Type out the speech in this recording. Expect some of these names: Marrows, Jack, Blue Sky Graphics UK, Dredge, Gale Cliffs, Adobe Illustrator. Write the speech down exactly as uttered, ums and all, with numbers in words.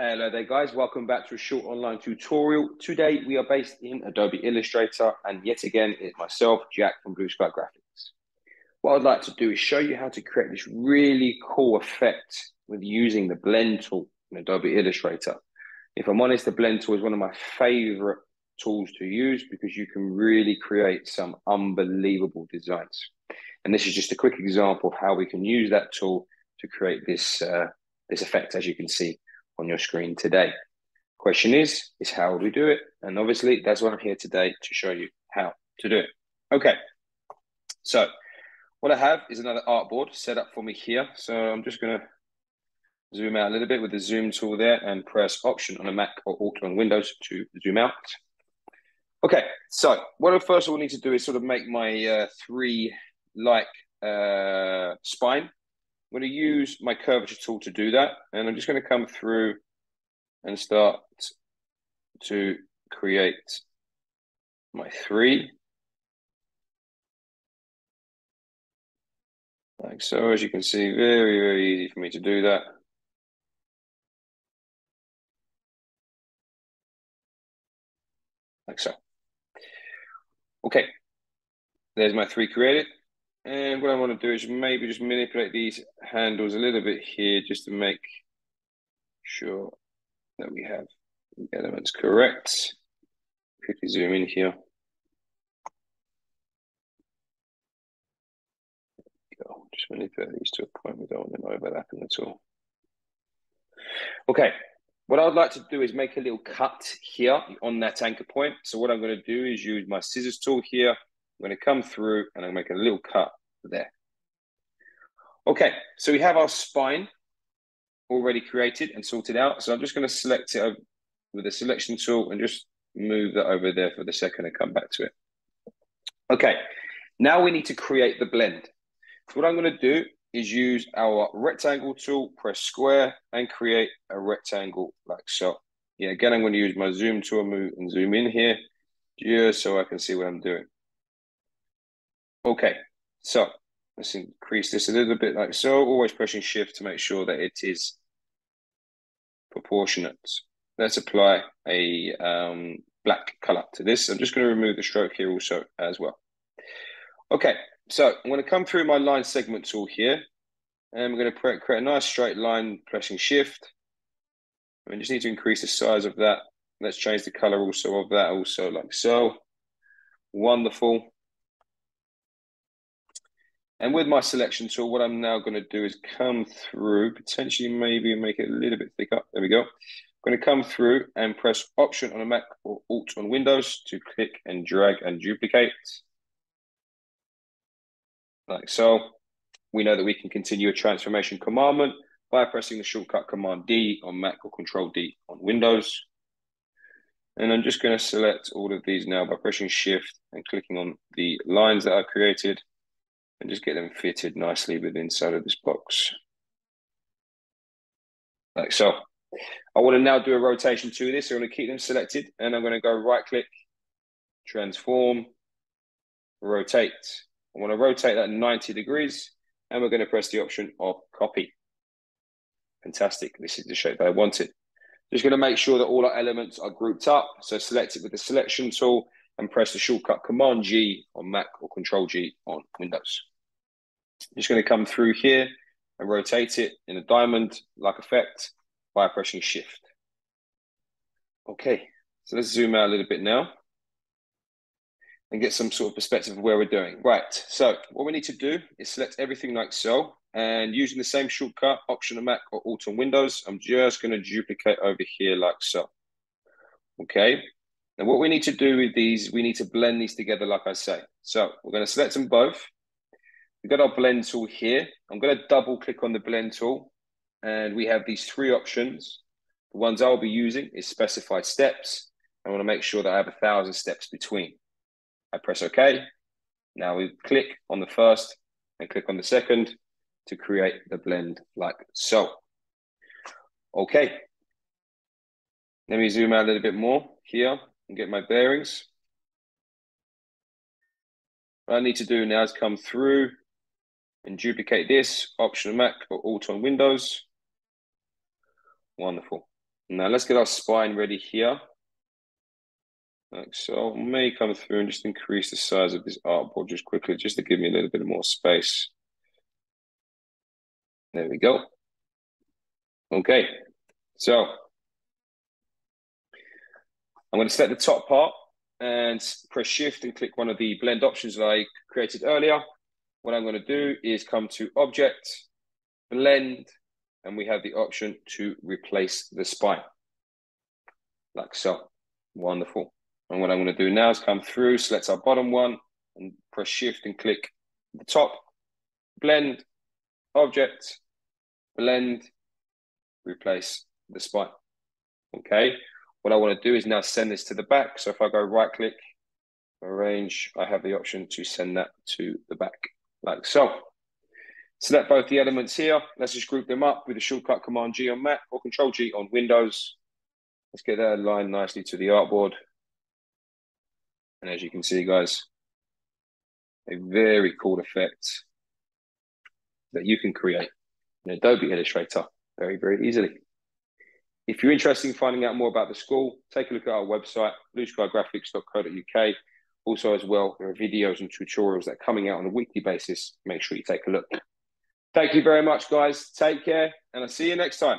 Hello there guys, welcome back to a short online tutorial. Today we are based in Adobe Illustrator and yet again it's myself, Jack from Blue Sky Graphics. What I'd like to do is show you how to create this really cool effect with using the blend tool in Adobe Illustrator. If I'm honest, the blend tool is one of my favorite tools to use because you can really create some unbelievable designs. And this is just a quick example of how we can use that tool to create this, uh, this effect, as you can see on your screen today. Question is, is how do we do it? And obviously that's what I'm here today to show you how to do it. Okay, so what I have is another artboard set up for me here. So I'm just gonna zoom out a little bit with the zoom tool there and press Option on a Mac or Alt on Windows to zoom out. Okay, so what I first of all need to do is sort of make my uh, three like uh, spine. I'm going to use my curvature tool to do that, and I'm just going to come through and start to create my three, like so. As you can see, very, very easy for me to do that. Like so. Okay, there's my three created. And what I want to do is maybe just manipulate these handles a little bit here just to make sure that we have the elements correct. Quickly zoom in here. There we go. Just manipulate these to a point we don't want them overlapping at all. Okay, what I'd like to do is make a little cut here on that anchor point. So what I'm going to do is use my scissors tool here. I'm going to come through and I'm making a little cut there. Okay, so we have our spine already created and sorted out. So I'm just going to select it with the selection tool and just move that over there for the second and come back to it. Okay, now we need to create the blend. So what I'm going to do is use our rectangle tool, press square and create a rectangle like so. Yeah, again, I'm going to use my zoom tool, move and zoom in here just so I can see what I'm doing. Okay, so let's increase this a little bit like so, always pressing shift to make sure that it is proportionate. Let's apply a um, black color to this. I'm just going to remove the stroke here also as well. Okay, so I'm going to come through my line segment tool here and we're going to create a nice straight line, pressing shift. We just need to increase the size of that. Let's change the color also of that also like so. Wonderful. And with my selection tool, what I'm now going to do is come through, potentially maybe make it a little bit thicker. There we go. I'm going to come through and press Option on a Mac or Alt on Windows to click and drag and duplicate. Like so. We know that we can continue a transformation commandment by pressing the shortcut Command D on Mac or Control D on Windows. And I'm just going to select all of these now by pressing Shift and clicking on the lines that I've created, and just get them fitted nicely with inside of this box. Like so. I want to now do a rotation to this. So I'm going to keep them selected and I'm going to go right click, transform, rotate. I want to rotate that ninety degrees and we're going to press the option of copy. Fantastic. This is the shape that I wanted. Just going to make sure that all our elements are grouped up. So select it with the selection tool and press the shortcut Command G on Mac or Control G on Windows. I'm just going to come through here and rotate it in a diamond-like effect by pressing Shift. Okay, so let's zoom out a little bit now and get some sort of perspective of where we're doing. Right, so what we need to do is select everything like so, and using the same shortcut, Option on Mac or Alt on Windows, I'm just going to duplicate over here like so. Okay. And what we need to do with these, we need to blend these together, like I say. So we're going to select them both. We've got our blend tool here. I'm going to double click on the blend tool. And we have these three options. The ones I'll be using is specified steps. I want to make sure that I have a thousand steps between. I press OK. Now we click on the first and click on the second to create the blend like so. Okay. Let me zoom out a little bit more here and get my bearings. What I need to do now is come through and duplicate this, Option Mac or Alt on Windows. Wonderful. Now let's get our spine ready here. Like so, I may come through and just increase the size of this artboard just quickly, just to give me a little bit more space. There we go. Okay, so I'm going to select the top part and press Shift and click one of the blend options that I created earlier. What I'm going to do is come to Object, Blend, and we have the option to replace the spine, like so. Wonderful. And what I'm going to do now is come through, select our bottom one, and press Shift and click the top, Blend, Object, Blend, replace the spine. Okay. What I want to do is now send this to the back. So if I go right click, arrange, I have the option to send that to the back, like so. Select both the elements here. Let's just group them up with the shortcut Command G on Mac or Control G on Windows. Let's get that aligned nicely to the artboard. And as you can see, guys, a very cool effect that you can create in Adobe Illustrator very, very easily. If you're interested in finding out more about the school, take a look at our website, blue sky graphics dot co dot U K. Also as well, there are videos and tutorials that are coming out on a weekly basis. Make sure you take a look. Thank you very much, guys. Take care, and I'll see you next time.